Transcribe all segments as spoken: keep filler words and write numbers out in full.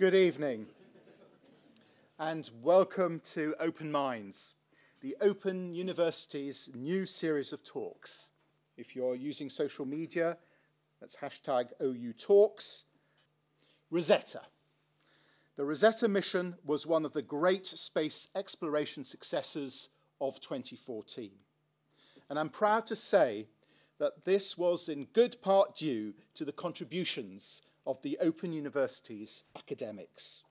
Good evening, and welcome to Open Minds, the Open University's new series of talks. If you're using social media, that's hashtag O U Talks. Rosetta. The Rosetta mission was one of the great space exploration successes of twenty fourteen. And I'm proud to say that this was in good part due to the contributions of the Open University's academics.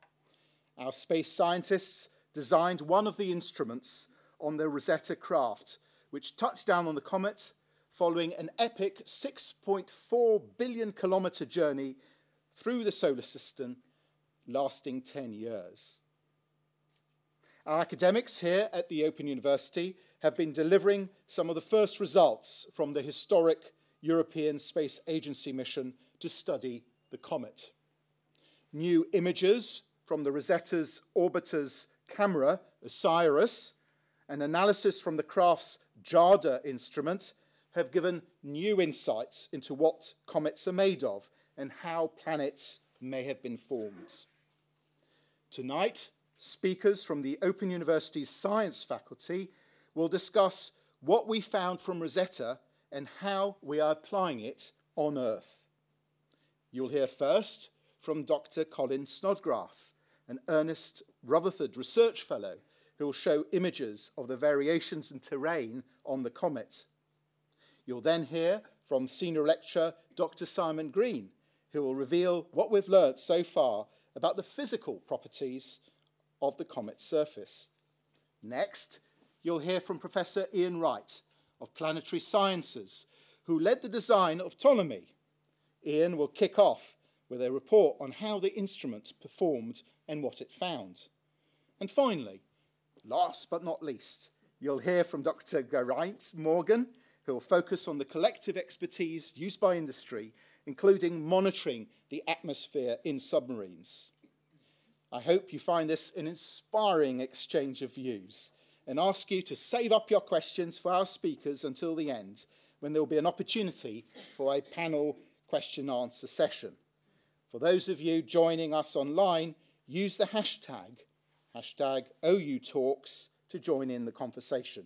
Our space scientists designed one of the instruments on the Rosetta craft, which touched down on the comet following an epic six point four billion kilometre journey through the solar system, lasting ten years. Our academics here at the Open University have been delivering some of the first results from the historic European Space Agency mission to study the comet. New images from the Rosetta's orbiter's camera, OSIRIS, and analysis from the craft's JADA instrument have given new insights into what comets are made of and how planets may have been formed. Tonight, speakers from the Open University's science faculty will discuss what we found from Rosetta and how we are applying it on Earth. You'll hear first from Doctor Colin Snodgrass, an Ernest Rutherford Research Fellow, who will show images of the variations in terrain on the comet. You'll then hear from senior lecturer Doctor Simon Green, who will reveal what we've learnt so far about the physical properties of the comet's surface. Next, you'll hear from Professor Ian Wright of Planetary Sciences, who led the design of Ptolemy. Ian will kick off with a report on how the instrument performed and what it found. And finally, last but not least, you'll hear from Doctor Geraint Morgan, who will focus on the collective expertise used by industry, including monitoring the atmosphere in submarines. I hope you find this an inspiring exchange of views, and ask you to save up your questions for our speakers until the end, when there will be an opportunity for a panel question and answer session. For those of you joining us online, use the hashtag, hashtag O U Talks, to join in the conversation.